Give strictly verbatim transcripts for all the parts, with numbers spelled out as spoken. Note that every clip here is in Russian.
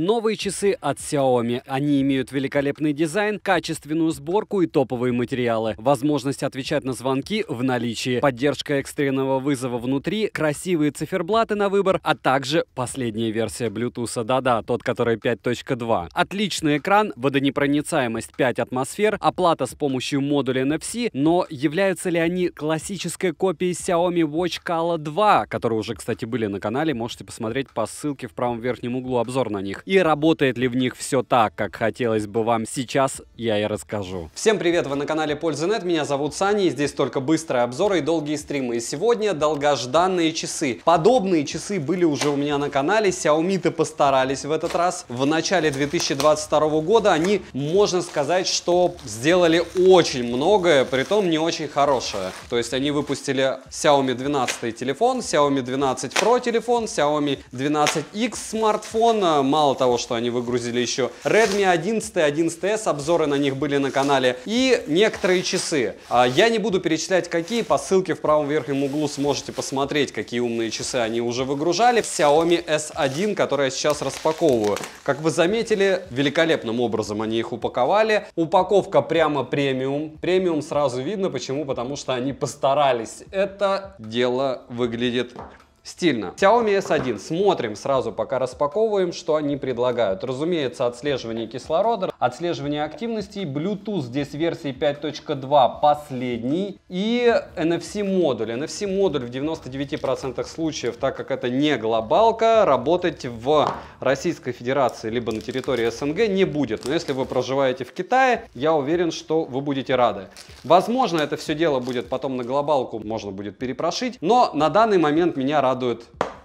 Новые часы от Xiaomi. Они имеют великолепный дизайн, качественную сборку и топовые материалы. Возможность отвечать на звонки в наличии. Поддержка экстренного вызова внутри, красивые циферблаты на выбор, а также последняя версия Bluetooth. Да-да, тот, который пять точка два. Отличный экран, водонепроницаемость пять атмосфер, оплата с помощью модуля эн эф си. Но являются ли они классической копией Xiaomi Watch Color два, которые уже, кстати, были на канале, можете посмотреть по ссылке в правом верхнем углу обзор на них. И работает ли в них все так, как хотелось бы вам сейчас, я и расскажу. Всем привет, вы на канале Пользинет, меня зовут Саня, и здесь только быстрые обзоры и долгие стримы. И сегодня долгожданные часы. Подобные часы были уже у меня на канале, Xiaomi-то постарались в этот раз. В начале две тысячи двадцать второго года они, можно сказать, что сделали очень многое, притом не очень хорошее. То есть они выпустили Xiaomi двенадцать телефон, Xiaomi двенадцать про телефон, Xiaomi двенадцать икс смартфон, мало того, что они выгрузили еще Redmi одиннадцать, одиннадцать эс, обзоры на них были на канале, и некоторые часы. Я не буду перечислять какие, по ссылке в правом верхнем углу сможете посмотреть, какие умные часы они уже выгружали. Xiaomi эс один, который я сейчас распаковываю. Как вы заметили, великолепным образом они их упаковали. Упаковка прямо премиум. Премиум сразу видно, почему? Потому что они постарались. Это дело выглядит стильно. Xiaomi эс один. Смотрим сразу, пока распаковываем, что они предлагают. Разумеется, отслеживание кислорода, отслеживание активности, Bluetooth здесь версии пять точка два последний и эн эф си-модуль. эн эф си-модуль в девяноста девяти процентах случаев, так как это не глобалка, работать в Российской Федерации либо на территории эс эн гэ не будет. Но если вы проживаете в Китае, я уверен, что вы будете рады. Возможно, это все дело будет потом на глобалку, можно будет перепрошить, но на данный момент меня радует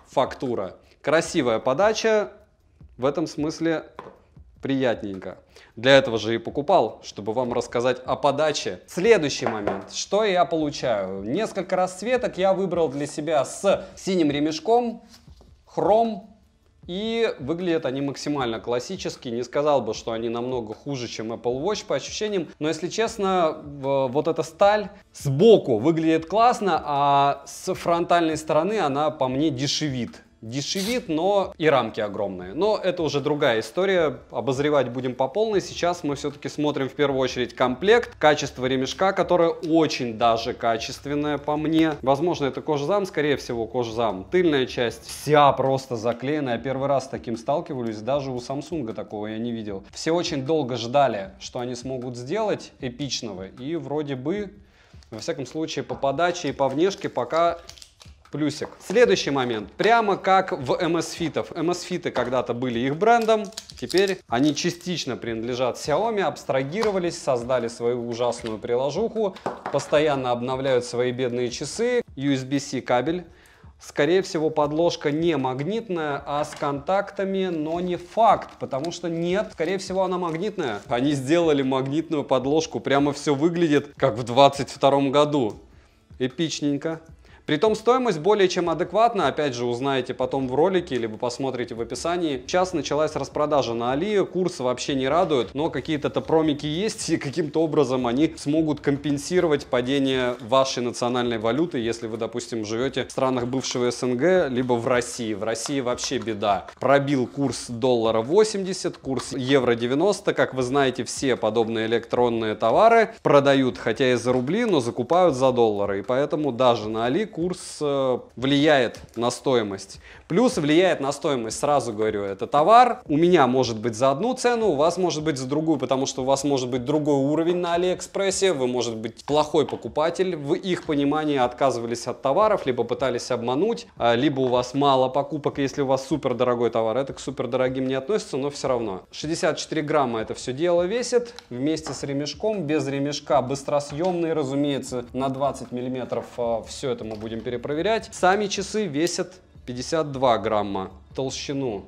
фактура. Красивая подача, в этом смысле приятненько. Для этого же и покупал, чтобы вам рассказать о подаче. Следующий момент, что я получаю. Несколько расцветок я выбрал для себя с синим ремешком, хром. И выглядят они максимально классически. Не сказал бы, что они намного хуже, чем Apple Watch по ощущениям. Но, если честно, вот эта сталь сбоку выглядит классно, а с фронтальной стороны она по мне дешевит. Дешевит, но и рамки огромные. Но это уже другая история, обозревать будем по полной. Сейчас мы все-таки смотрим в первую очередь комплект, качество ремешка, которое очень даже качественное по мне. Возможно, это кожзам, скорее всего, кожзам. Тыльная часть вся просто заклеенная. Первый раз с таким сталкивались, даже у Samsung такого я не видел. Все очень долго ждали, что они смогут сделать эпичного. И вроде бы, во всяком случае, по подаче и по внешке пока... плюсик. Следующий момент. Прямо как в эм эс-фитов. эм эс-фиты когда-то были их брендом, теперь они частично принадлежат Xiaomi, абстрагировались, создали свою ужасную приложуху, постоянно обновляют свои бедные часы. ю эс би-C кабель. Скорее всего, подложка не магнитная, а с контактами, но не факт, потому что нет, скорее всего, она магнитная. Они сделали магнитную подложку, прямо все выглядит как в двадцать втором году. Эпичненько. Притом стоимость более чем адекватна, опять же узнаете потом в ролике, либо посмотрите в описании. Сейчас началась распродажа на Али, курс вообще не радует, но какие-то-то промики есть, и каким-то образом они смогут компенсировать падение вашей национальной валюты, если вы, допустим, живете в странах бывшего эс эн гэ, либо в России. В России вообще беда. Пробил курс доллара восемьдесят, курс евро девяносто, как вы знаете, все подобные электронные товары продают, хотя и за рубли, но закупают за доллары, и поэтому даже на Али курс э, влияет на стоимость. Плюс влияет на стоимость, сразу говорю, это товар. У меня может быть за одну цену, у вас может быть за другую, потому что у вас может быть другой уровень на Алиэкспрессе, вы может быть плохой покупатель, в их понимании отказывались от товаров, либо пытались обмануть, либо у вас мало покупок, если у вас супер дорогой товар. Это к супер дорогим не относится, но все равно. шестьдесят четыре грамма это все дело весит, вместе с ремешком, без ремешка, быстросъемный, разумеется, на двадцать миллиметров все это мы будем перепроверять. Сами часы весят пятьдесят два грамма. Толщину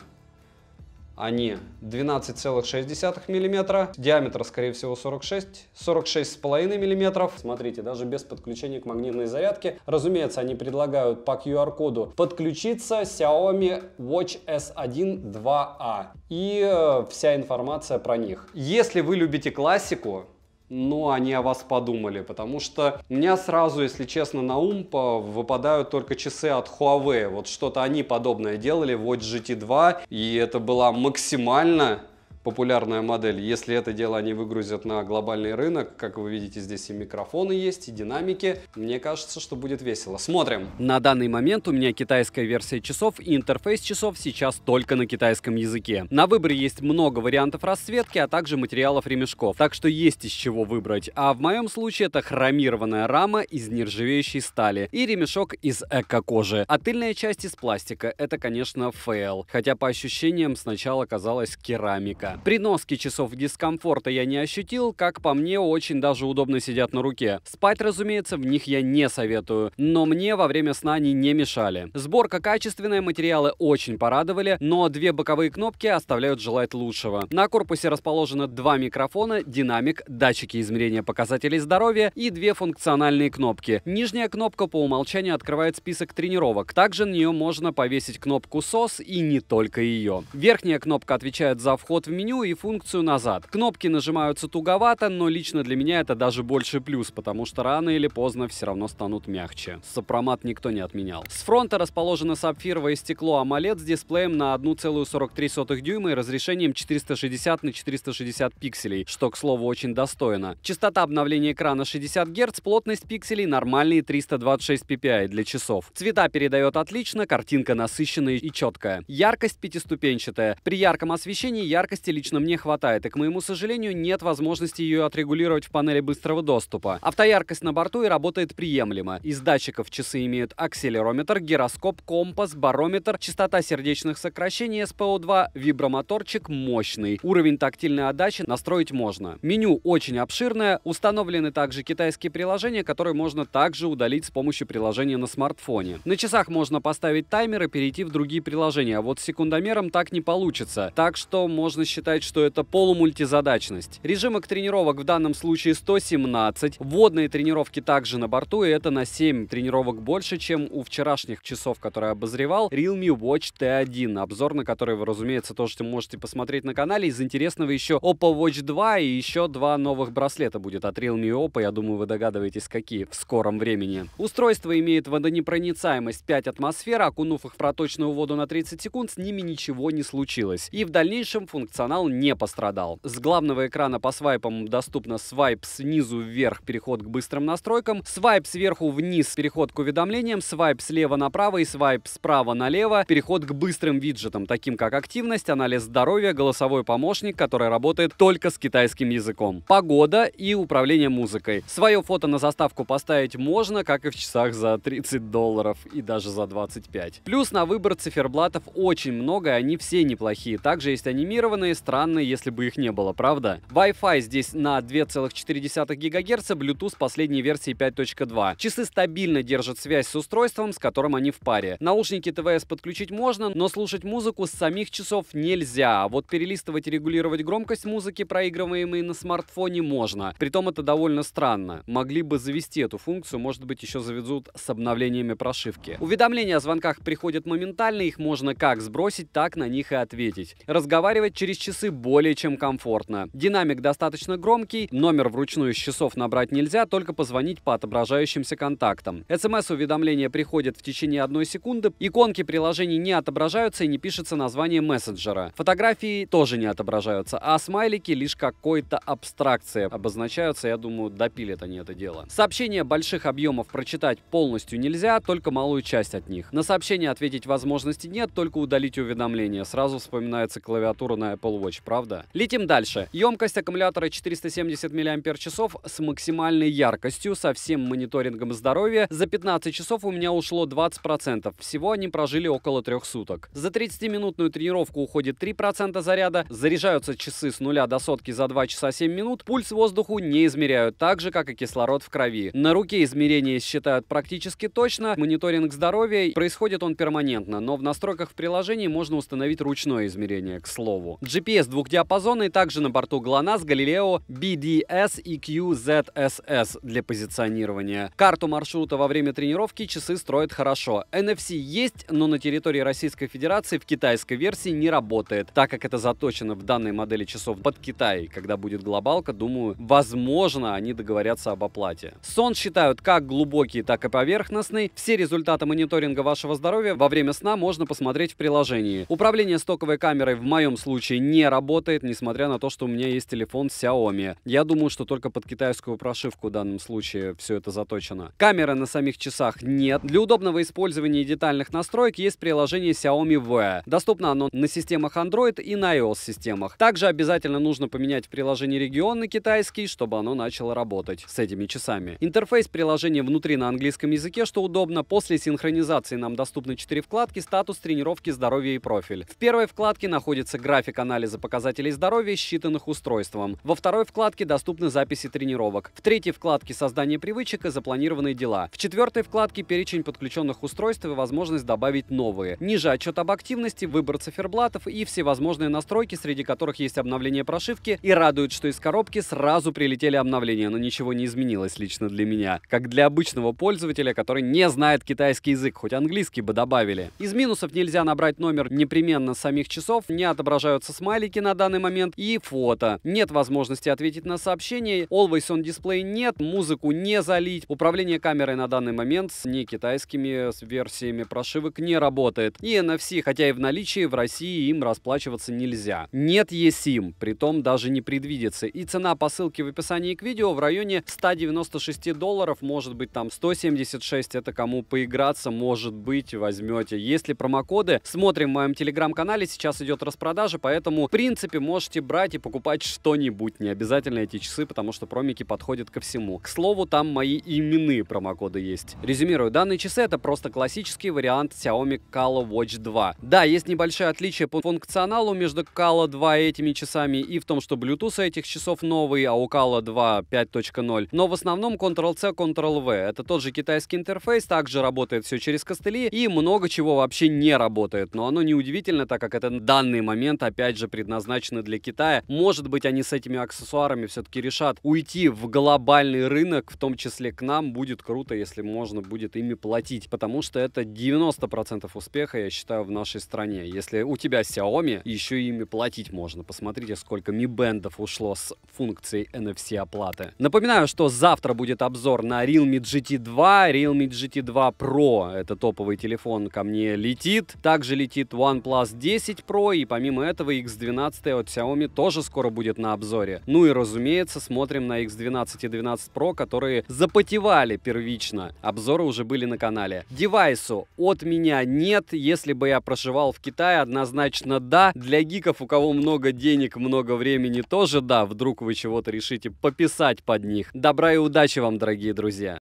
они двенадцать целых шесть десятых миллиметра. Диаметр, скорее всего, сорок шесть, сорок шесть с половиной миллиметров. Смотрите, даже без подключения к магнитной зарядке. Разумеется, они предлагают по ку эр коду подключиться Xiaomi Watch эс один два а. И э, вся информация про них. Если вы любите классику, но они о вас подумали, потому что у меня сразу, если честно, на ум выпадают только часы от Huawei. Вот что-то они подобное делали, Watch джи ти два, и это была максимально популярная модель. Если это дело они выгрузят на глобальный рынок, как вы видите, здесь и микрофоны есть, и динамики, мне кажется, что будет весело. Смотрим. На данный момент у меня китайская версия часов, и интерфейс часов сейчас только на китайском языке. На выборе есть много вариантов расцветки, а также материалов ремешков, так что есть из чего выбрать. А в моем случае это хромированная рама из нержавеющей стали и ремешок из эко-кожи. А тыльная часть из пластика, это, конечно, фейл, хотя по ощущениям сначала казалась керамика. При носке часов дискомфорта я не ощутил, как по мне, очень даже удобно сидят на руке. Спать, разумеется, в них я не советую, но мне во время сна они не мешали. Сборка качественная, материалы очень порадовали, но две боковые кнопки оставляют желать лучшего. На корпусе расположено два микрофона, динамик, датчики измерения показателей здоровья и две функциональные кнопки. Нижняя кнопка по умолчанию открывает список тренировок, также на нее можно повесить кнопку эс о эс и не только ее. Верхняя кнопка отвечает за вход в меню и функцию назад. Кнопки нажимаются туговато, но лично для меня это даже больше плюс, потому что рано или поздно все равно станут мягче. Сопромат никто не отменял. С фронта расположено сапфировое стекло AMOLED с дисплеем на один целых сорок три дюйма и разрешением четыреста шестьдесят на четыреста шестьдесят пикселей, что, к слову, очень достойно. Частота обновления экрана шестьдесят герц, плотность пикселей нормальные триста двадцать шесть пи пи ай для часов. Цвета передает отлично, картинка насыщенная и четкая. Яркость пятиступенчатая. При ярком освещении яркости лично мне хватает, и, к моему сожалению, нет возможности ее отрегулировать в панели быстрого доступа. Автояркость на борту и работает приемлемо. Из датчиков часы имеют акселерометр, гироскоп, компас, барометр, частота сердечных сокращений, эс пэ о два, вибромоторчик мощный. Уровень тактильной отдачи настроить можно. Меню очень обширное, установлены также китайские приложения, которые можно также удалить с помощью приложения на смартфоне. На часах можно поставить таймер и перейти в другие приложения, а вот с секундомером так не получится, так что можно считать, что это полумультизадачность. Режимок тренировок в данном случае сто семнадцать. Водные тренировки также на борту, и это на семь тренировок больше, чем у вчерашних часов, которые обозревал, Realme Watch тэ один, обзор на который вы, разумеется, тоже можете посмотреть на канале. Из интересного еще Oppo Watch два и еще два новых браслета будет от Realme и Oppo, я думаю, вы догадываетесь, какие в скором времени. Устройство имеет водонепроницаемость пять атмосфер, окунув их в проточную воду на тридцать секунд, с ними ничего не случилось. И в дальнейшем функционал не пострадал. С главного экрана по свайпам доступно свайп снизу вверх, переход к быстрым настройкам, свайп сверху вниз, переход к уведомлениям, свайп слева направо и свайп справа налево, переход к быстрым виджетам, таким как активность, анализ здоровья, голосовой помощник, который работает только с китайским языком, погода и управление музыкой. Свое фото на заставку поставить можно, как и в часах за тридцать долларов и даже за двадцать пять. Плюс на выбор циферблатов очень много, и они все неплохие. Также есть анимированные. Странно, если бы их не было, правда? Wi-Fi здесь на два целых четыре десятых гигагерца, Bluetooth последней версии пять точка два. Часы стабильно держат связь с устройством, с которым они в паре. Наушники тэ вэ эс подключить можно, но слушать музыку с самих часов нельзя. А вот перелистывать и регулировать громкость музыки, проигрываемой на смартфоне, можно. Притом это довольно странно. Могли бы завести эту функцию, может быть, еще заведут с обновлениями прошивки. Уведомления о звонках приходят моментально, их можно как сбросить, так на них и ответить. Разговаривать через часы более чем комфортно. Динамик достаточно громкий, номер вручную с часов набрать нельзя, только позвонить по отображающимся контактам. СМС-уведомления приходят в течение одной секунды, иконки приложений не отображаются и не пишется название мессенджера. Фотографии тоже не отображаются, а смайлики лишь какой-то абстракцией обозначаются, я думаю, допилят они это дело. Сообщения больших объемов прочитать полностью нельзя, только малую часть от них. На сообщения ответить возможности нет, только удалить уведомления. Сразу вспоминается клавиатура на Apple Watch. Правда? Летим дальше. Емкость аккумулятора четыреста семьдесят миллиампер-часов с максимальной яркостью, со всем мониторингом здоровья. За пятнадцать часов у меня ушло двадцать процентов. Всего они прожили около трех суток. За тридцатиминутную тренировку уходит три процента заряда. Заряжаются часы с нуля до сотки за два часа семь минут. Пульс воздуху не измеряют, так же, как и кислород в крови. На руке измерения считают практически точно. Мониторинг здоровья происходит он перманентно, но в настройках в приложении можно установить ручное измерение, к слову. джи пи эс джи пи эс двухдиапазонный, также на борту Глонасс, Галилео, би ди эс и кью зет эс эс для позиционирования. Карту маршрута во время тренировки часы строят хорошо. эн эф си есть, но на территории Российской Федерации в китайской версии не работает, так как это заточено в данной модели часов под Китай. Когда будет глобалка, думаю, возможно, они договорятся об оплате. Сон считают как глубокий, так и поверхностный. Все результаты мониторинга вашего здоровья во время сна можно посмотреть в приложении. Управление стоковой камерой в моем случае не работает, несмотря на то, что у меня есть телефон Xiaomi. Я думаю, что только под китайскую прошивку в данном случае все это заточено. Камеры на самих часах нет. Для удобного использования детальных настроек есть приложение Xiaomi Wear. Доступно оно на системах Android и на iOS системах. Также обязательно нужно поменять в приложении регион на китайский, чтобы оно начало работать с этими часами. Интерфейс приложения внутри на английском языке, что удобно. После синхронизации нам доступны четыре вкладки: статус, тренировки, здоровье и профиль. В первой вкладке находится график анализа показателей здоровья, считанных устройством. Во второй вкладке доступны записи тренировок. В третьей вкладке создание привычек и запланированные дела. В четвертой вкладке перечень подключенных устройств и возможность добавить новые. Ниже отчет об активности, выбор циферблатов и всевозможные настройки, среди которых есть обновление прошивки. И радует, что из коробки сразу прилетели обновления, но ничего не изменилось лично для меня, как для обычного пользователя, который не знает китайский язык, хоть английский бы добавили. Из минусов: нельзя набрать номер непременно с самих часов, не отображаются смайлики на данный момент и фото, нет возможности ответить на сообщения, Always On Display нет, музыку не залить, управление камерой на данный момент с не китайскими версиями прошивок не работает, и эн эф си, хотя и в наличии, в России им расплачиваться нельзя. Нет eSIM, притом даже не предвидится, и цена по ссылке в описании к видео в районе ста девяноста шести долларов, может быть там сто семьдесят шесть, это кому поиграться, может быть возьмете. Если промокоды, смотрим в моем телеграм-канале, сейчас идет распродажа, поэтому в принципе можете брать и покупать что-нибудь, не обязательно эти часы, потому что промики подходят ко всему. К слову, там мои именные промокоды есть. Резюмирую, данные часы это просто классический вариант Xiaomi Color Watch два. Да, есть небольшое отличие по функционалу между Color два и этими часами, и в том, что Bluetooth этих часов новый, а у Color два пять точка ноль. Но в основном контрол-C, контрол-V. Это тот же китайский интерфейс, также работает все через костыли, и много чего вообще не работает. Но оно неудивительно, так как это на данный момент, опять же, предназначено для Китая. Может быть, они с этими аксессуарами все-таки решат уйти в глобальный рынок, в том числе к нам. Будет круто, если можно будет ими платить, потому что это девяносто процентов успеха, я считаю, в нашей стране. Если у тебя Xiaomi, еще и ими платить можно. Посмотрите, сколько Mi Band'ов ушло с функцией эн эф си оплаты. Напоминаю, что завтра будет обзор на Realme джи ти два, Realme джи ти два Pro. Это топовый телефон, ко мне летит. Также летит OnePlus десять Pro, и помимо этого икс двенадцать от Xiaomi тоже скоро будет на обзоре. Ну и разумеется, смотрим на икс двенадцать и двенадцать Pro, которые запотевали первично. Обзоры уже были на канале. Девайсу от меня нет. Если бы я проживал в Китае, однозначно да. Для гиков, у кого много денег, много времени, тоже да. Вдруг вы чего-то решите пописать под них. Добра и удачи вам, дорогие друзья!